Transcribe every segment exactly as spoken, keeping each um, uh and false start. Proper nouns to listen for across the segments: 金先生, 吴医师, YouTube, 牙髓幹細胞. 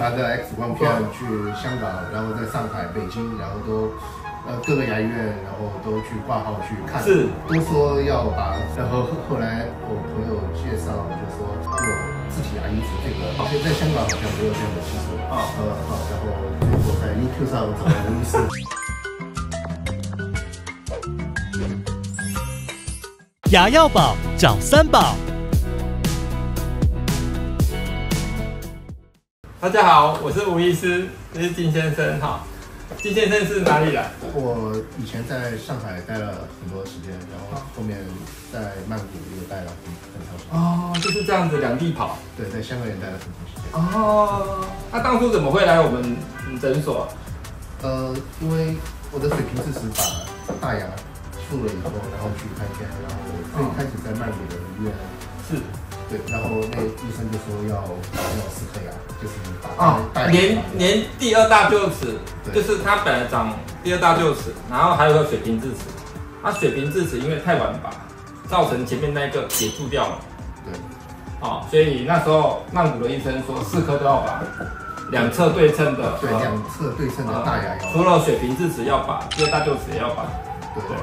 他的 X 光片去香港，然后在上海、北京，然后都呃各个牙医院，然后都去挂号去看，是都说要把。然后后来我朋友介绍就说有自体牙移植这个，而且在香港好像没有这样的技术啊。呃，好，然后我在 YouTube 上找吴医师。 牙药宝找三宝。大家好，我是吴医师，这是金先生哈。金先生是哪里人？我以前在上海待了很多时间，然后后面在曼谷又待了很长时间。哦，就是这样子两地跑。对，在香港也待了很长时间。哦，那、啊、当初怎么会来我们诊所？呃，因为我的水平支持把大牙。 住了以后，然后去看一下，然后最开始在曼谷的医院是，对，然后那医生就说要要四颗牙，就是啊，连连第二大臼齿，就是他本来长第二大臼齿，然后还有个水平智齿，他、啊、水平智齿因为太晚拔，造成前面那个也蛀掉了，对，哦，所以那时候曼谷的医生说四颗都要拔，两侧对称的，对，两侧对称的大牙要、呃，除了水平智齿要拔，第二大臼齿也要拔，对。对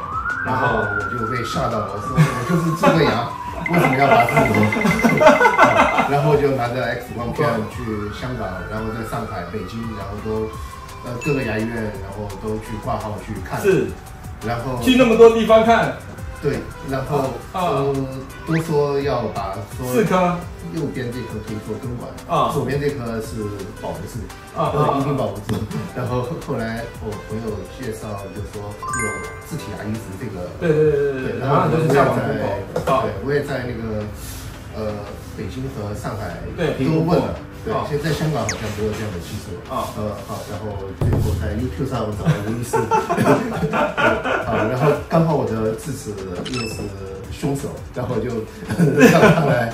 然后我就被吓到了，我说我就是蛀个牙，为什么要拔这么多？然后就拿着 X 光片去香港，然后在上海、北京，然后都呃各个牙医院，然后都去挂号去看。是，然后去那么多地方看。对，然后呃都说要把说四颗，右边这颗可以做根管，啊，左边这颗是保不住，啊，一定保不住。然后后来我朋友介绍就说有自体牙移植这个，对对对对对，然后我也在，对，我也在那个呃北京和上海都问了，对，现在香港好像没有这样的技术，啊，呃好，然后最后在 YouTube 上找了吴医师，啊，然后刚好我的智齿又是凶手，然后就让他来。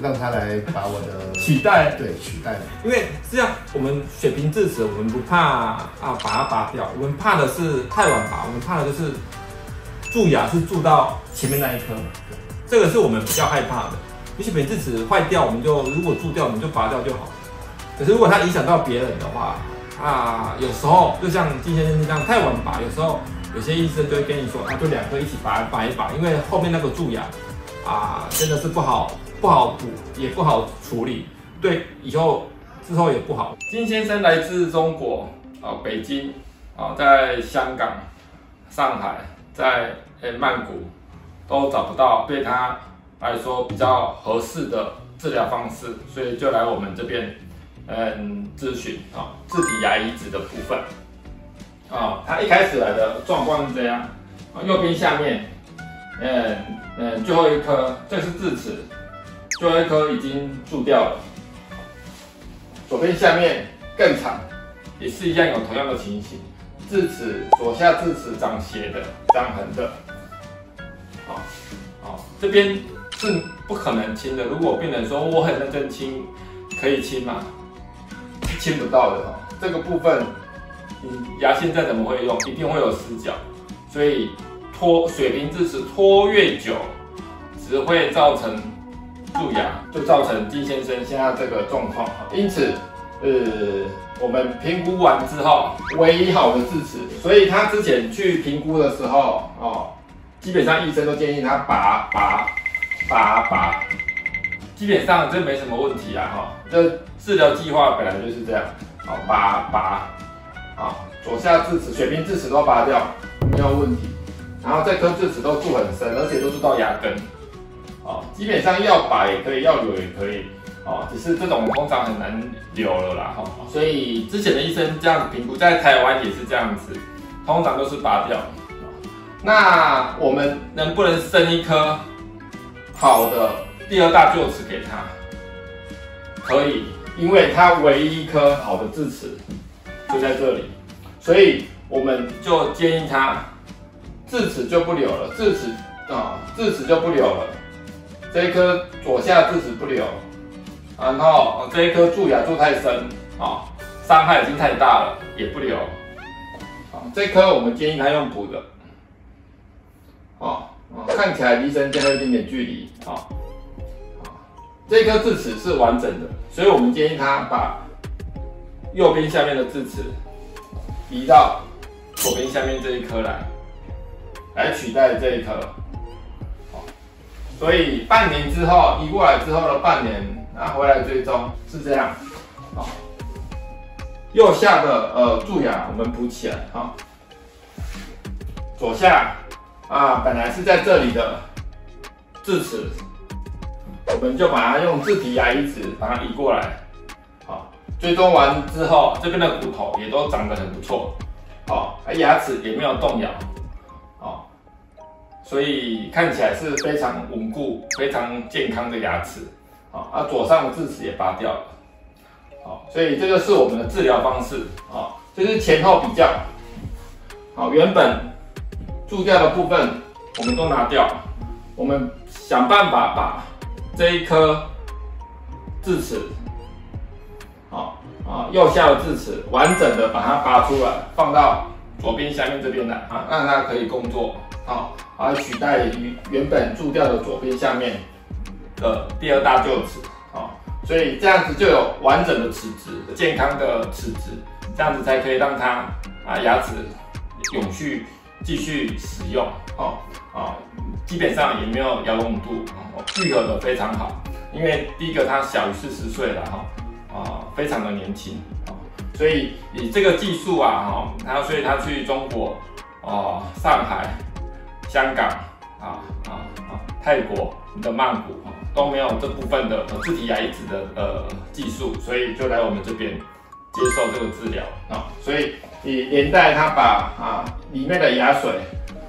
让他来把我的取代，对取代，因为这样我们水平智齿，我们不怕啊把它拔掉，我们怕的是太晚拔，我们怕的就是蛀牙是蛀到前面那一颗，这个是我们比较害怕的。也许水平智齿坏掉，我们就如果蛀掉，我们就拔掉就好。可是如果它影响到别人的话，啊，有时候就像金先生这样太晚拔，有时候有些医生就会跟你说，啊，就两颗一起拔拔一拔，因为后面那个蛀牙啊真的是不好。 不好补，也不好处理，对，以后之后也不好。金先生来自中国啊、呃，北京啊、呃，在香港、上海，在诶曼谷都找不到对他来说比较合适的治疗方式，所以就来我们这边嗯咨询啊、呃，自体牙移植的部分啊、呃。他一开始来的状况是这样，呃、右边下面，嗯嗯，最后一颗，这是智齿。 最后一颗已经蛀掉了，左边下面更长，也是一样有同样的情形，智齿左下智齿长斜的，长横的，好、哦，好、哦，这边是不可能清的。如果病人说我很认真清，可以清吗？是清不到的哦。这个部分，你牙线再怎么会用，一定会有死角，所以拖水平智齿拖越久，只会造成。 蛀牙就造成金先生现在这个状况，因此，呃，我们评估完之后，唯一好的智齿，所以他之前去评估的时候，哦，基本上医生都建议他拔拔拔拔，基本上这没什么问题啊，哈、哦，这治疗计划本来就是这样，好、哦、拔拔，啊、哦，左下智齿、水平智齿都拔掉，没有问题，然后这颗智齿都蛀很深，而且都蛀到牙根。 哦，基本上要拔也可以，要留也可以，哦，只是这种通常很难留了啦，哈、哦。所以之前的医生这样子评估，在台湾也是这样子，通常都是拔掉。哦、那我们能不能生一颗好的第二大臼齿给他？可以，因为他唯一一颗好的智齿就在这里，所以我们就建议他智齿就不留了，智齿啊、哦，智齿就不留了。 这一颗左下智齿不留，然后这一颗蛀牙蛀太深啊，伤害已经太大了，也不留。啊，这颗我们建议他用补的。哦，看起来医生间有一点点距离啊。这颗智齿是完整的，所以我们建议他把右边下面的智齿移到左边下面这一颗来，来取代这一颗。好，所以半年之后移过来之后的半年，然后回来追踪是这样。好，右下的呃蛀牙我们补起来哈，左下啊本来是在这里的智齿。 我们就把它用自体牙移植把它移过来，好，追踪完之后，这边的骨头也都长得很不错，好，而牙齿也没有动摇，哦，所以看起来是非常稳固、非常健康的牙齿，好，啊，左上智齿也拔掉了，好，所以这就是我们的治疗方式，好，这是前后比较，好，原本蛀掉的部分我们都拿掉，我们想办法把 这一颗智齿，好啊，右下的智齿完整的把它拔出来，放到左边下面这边来啊，让它可以工作，好，而取代于原本蛀掉的左边下面的第二大臼齿，好，所以这样子就有完整的齿质，健康的齿质，这样子才可以让它啊牙齿永续继续使用，哦啊。 基本上也没有摇动度，愈合的非常好。因为第一个它小于四十岁了哈，啊、呃，非常的年轻啊，所以以这个技术啊哈，它所以它去中国、哦、呃、上海、香港啊啊啊泰国的曼谷都没有这部分的自体牙移植的呃技术，所以就来我们这边接受这个治疗啊，所以你连带它把啊里面的牙水。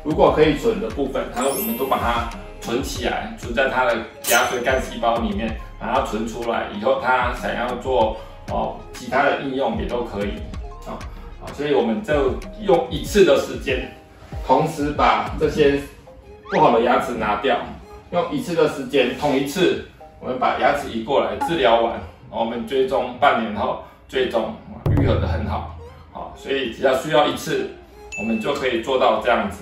如果可以存的部分，它我们都把它存起来，存在它的牙髓干细胞里面，把它存出来。以后它想要做哦其他的应用也都可以啊啊、哦，所以我们就用一次的时间，同时把这些不好的牙齿拿掉，用一次的时间，同一次我们把牙齿移过来治疗完，我们追踪半年后追踪愈合的很好，好、哦，所以只要需要一次，我们就可以做到这样子。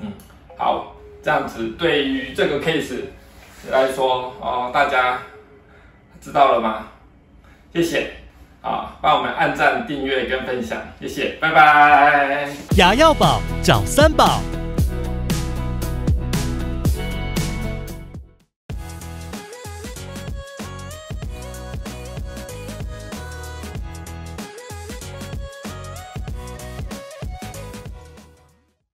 嗯，好，这样子对于这个 case 来说，哦，大家知道了吗？谢谢，啊，帮我们按赞、订阅跟分享，谢谢，拜拜。牙药宝找三宝。